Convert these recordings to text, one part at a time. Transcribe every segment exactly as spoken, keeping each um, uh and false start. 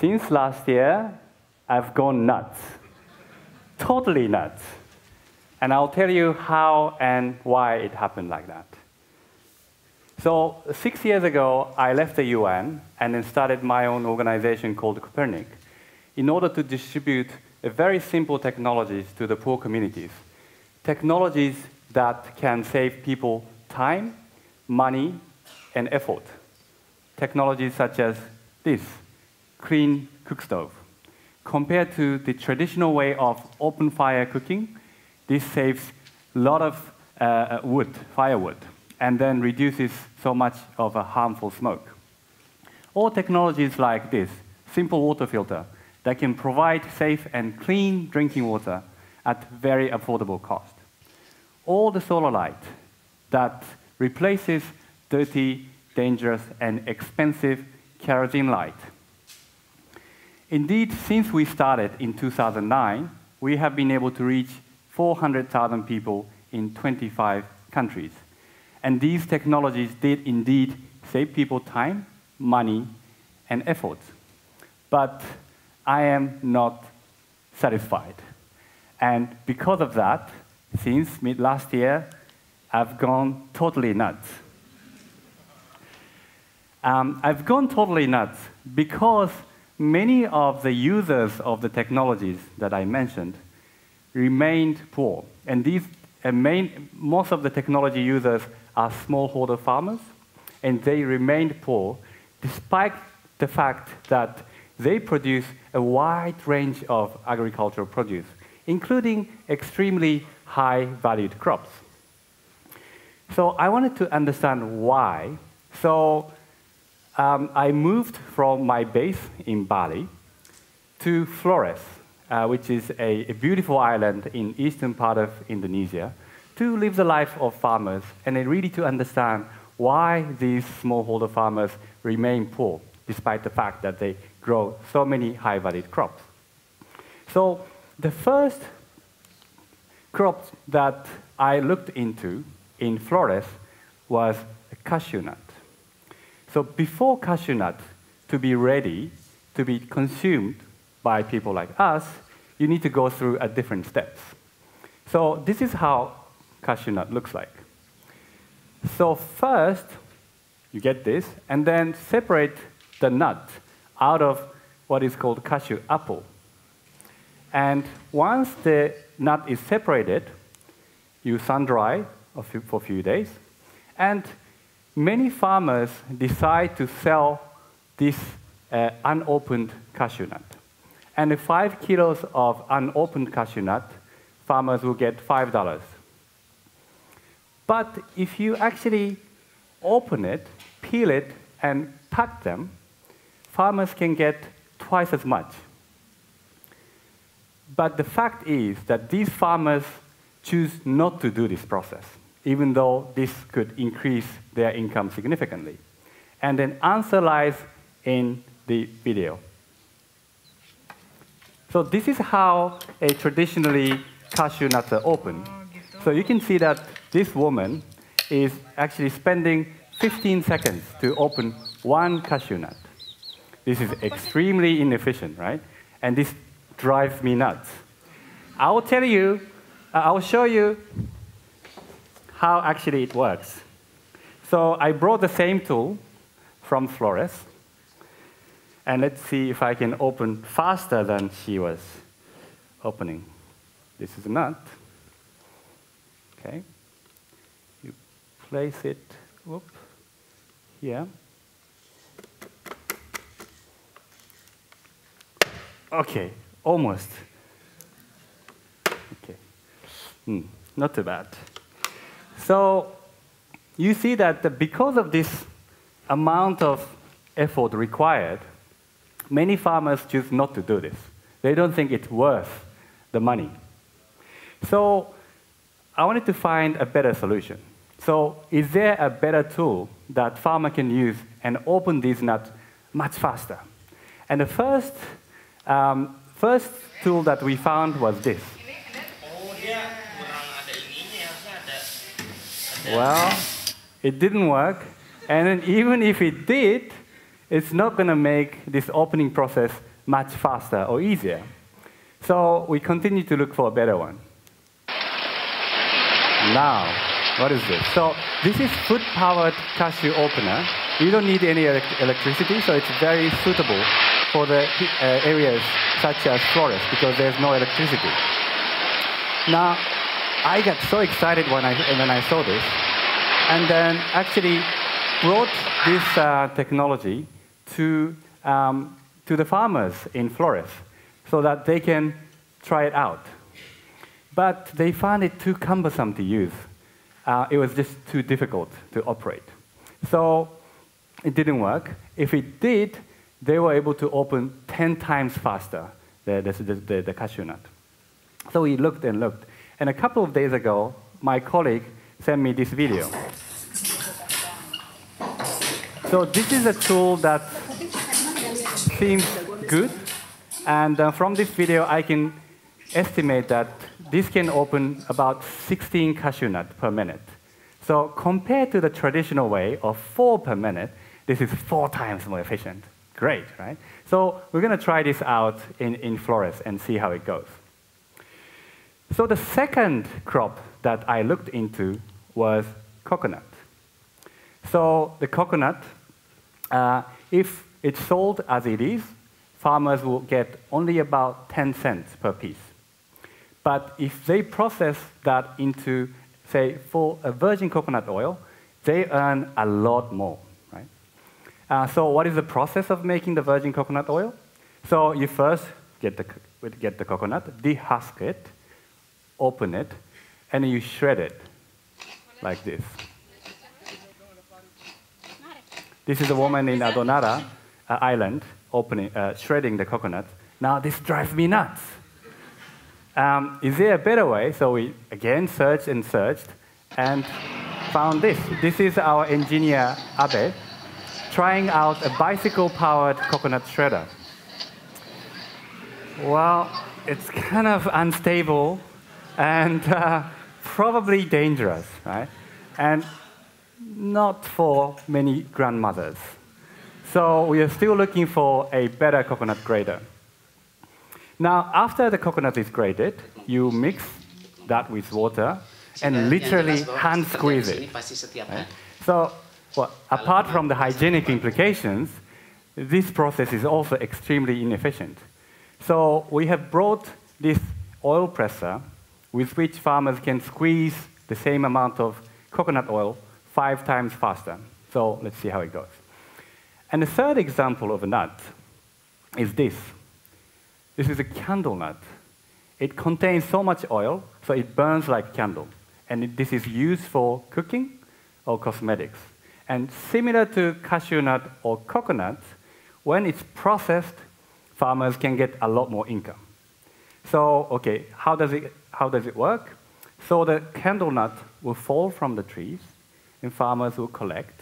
since last year, I've gone nuts. Totally nuts. And I'll tell you how and why it happened like that. So six years ago, I left the U N and then started my own organization called Kopernik in order to distribute a very simple technologies to the poor communities. Technologies that can save people time, money, and effort. Technologies such as this, clean cook stove. Compared to the traditional way of open fire cooking, this saves a lot of uh, wood, firewood, and then reduces so much of a harmful smoke. Or technologies like this, simple water filter, that can provide safe and clean drinking water at very affordable cost. Or the solar light that replaces dirty, dangerous, and expensive kerosene light. Indeed, since we started in two thousand nine, we have been able to reach four hundred thousand people in twenty-five countries. And these technologies did indeed save people time, money, and effort. But I am not satisfied. And because of that, since mid last year, I've gone totally nuts. Um, I've gone totally nuts because many of the users of the technologies that I mentioned remained poor. And these uh, main, most of the technology users are smallholder farmers, and they remained poor despite the fact that they produce a wide range of agricultural produce, including extremely high-valued crops. So I wanted to understand why. So um, I moved from my base in Bali to Flores, uh, which is a, a beautiful island in eastern part of Indonesia, to live the life of farmers and then really to understand why these smallholder farmers remain poor, despite the fact that they grow so many high-valued crops. So the first crop that I looked into in Flores was a cashew nut. So before cashew nut to be ready to be consumed by people like us, you need to go through a different steps. So this is how cashew nut looks like. So first, you get this, and then separate the nut out of what is called cashew apple. And once the nut is separated, you sun-dry for a few days. And many farmers decide to sell this uh, unopened cashew nut. And five kilos of unopened cashew nut, farmers will get five dollars. But if you actually open it, peel it, and pack them, farmers can get twice as much. But the fact is that these farmers choose not to do this process, even though this could increase their income significantly. And an answer lies in the video. So this is how a traditionally cashew nuts are opened. So you can see that this woman is actually spending fifteen seconds to open one cashew nut. This is extremely inefficient, right? And this drives me nuts. I will tell you, I will show you how actually it works. So I brought the same tool from Flores. And let's see if I can open faster than she was opening. This is a nut. OK. You place it whoop, here. OK, almost. OK, mm, not too bad. So you see that because of this amount of effort required, many farmers choose not to do this. They don't think it's worth the money. So I wanted to find a better solution. So is there a better tool that farmer can use and open these nuts much faster? And the first Um, first tool that we found was this. Well, it didn't work. And then even if it did, it's not going to make this opening process much faster or easier. So we continue to look for a better one. Now, what is this? So this is foot-powered cashew opener. You don't need any ele electricity, so it's very suitable for the uh, areas such as Flores because there's no electricity. Now, I got so excited when I, when I saw this, and then actually brought this uh, technology to, um, to the farmers in Flores so that they can try it out. But they found it too cumbersome to use. Uh, it was just too difficult to operate. So it didn't work. If it did, they were able to open ten times faster the, the, the, the cashew nut. So we looked and looked. And a couple of days ago, my colleague sent me this video. So this is a tool that seems good. And uh, from this video, I can estimate that this can open about sixteen cashew nuts per minute. So compared to the traditional way of four per minute, this is four times more efficient. Great, right? So we're going to try this out in, in Flores and see how it goes. So the second crop that I looked into was coconut. So the coconut, uh, if it's sold as it is, farmers will get only about ten cents per piece. But if they process that into, say, for a virgin coconut oil, they earn a lot more. Uh, so what is the process of making the virgin coconut oil? So you first get the, get the coconut, dehusk it, open it, and you shred it like this. This is a woman in Adonara uh, Island opening, uh, shredding the coconut. Now this drives me nuts. Um, is there a better way? So we again searched and searched and found this. This is our engineer, Abe, trying out a bicycle-powered coconut shredder. Well, it's kind of unstable and uh, probably dangerous, right? And not for many grandmothers. So we are still looking for a better coconut grater. Now, after the coconut is grated, you mix that with water and literally hand squeeze it. Right? So, well, apart from the hygienic implications, this process is also extremely inefficient. So we have brought this oil presser with which farmers can squeeze the same amount of coconut oil five times faster. So let's see how it goes. And the third example of a nut is this. This is a candle nut. It contains so much oil, so it burns like a candle. And it, this is used for cooking or cosmetics. And similar to cashew nut or coconut, when it's processed, farmers can get a lot more income. So, okay, how does it, how does it work? So the candle nut will fall from the trees, and farmers will collect,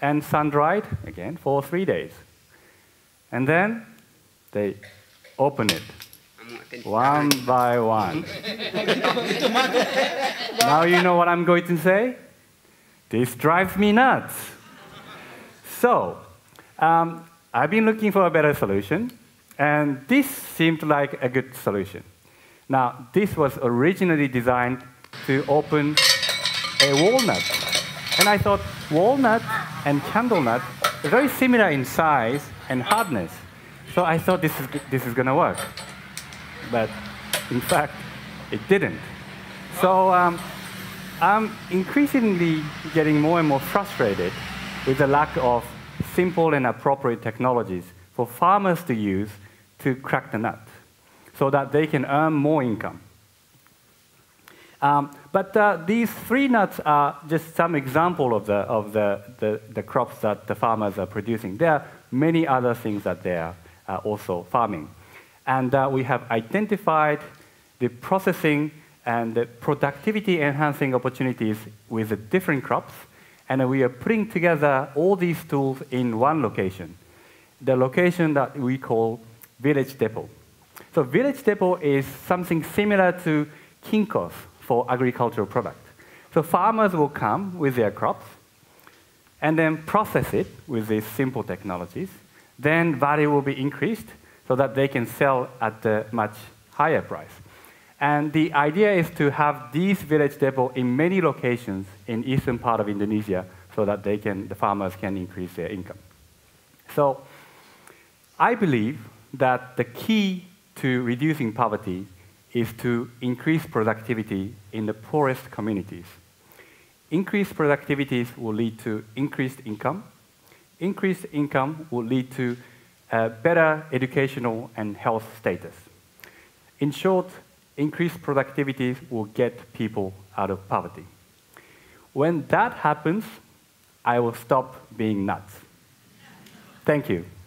and sun-dried, again, for three days. And then they open it, one by one. Now you know what I'm going to say? This drives me nuts. So, um, I've been looking for a better solution, and this seemed like a good solution. Now, this was originally designed to open a walnut. And I thought walnut and candle nut are very similar in size and hardness. So I thought this is, this is going to work. But in fact, it didn't. So, um, I'm increasingly getting more and more frustrated with the lack of simple and appropriate technologies for farmers to use to crack the nut so that they can earn more income. Um, but uh, these three nuts are just some example of, the, of the, the, the crops that the farmers are producing. There are many other things that they are uh, also farming. And uh, we have identified the processing and the productivity-enhancing opportunities with the different crops, and we are putting together all these tools in one location, the location that we call Village Depot. So Village Depot is something similar to Kinkos for agricultural products. So farmers will come with their crops, and then process it with these simple technologies. Then value will be increased, so that they can sell at a much higher price. And the idea is to have these Village Depot in many locations in eastern part of Indonesia so that they can, the farmers can increase their income. So I believe that the key to reducing poverty is to increase productivity in the poorest communities. Increased productivities will lead to increased income. Increased income will lead to uh, better educational and health status. In short, increased productivity will get people out of poverty. When that happens, I will stop being nuts. Thank you.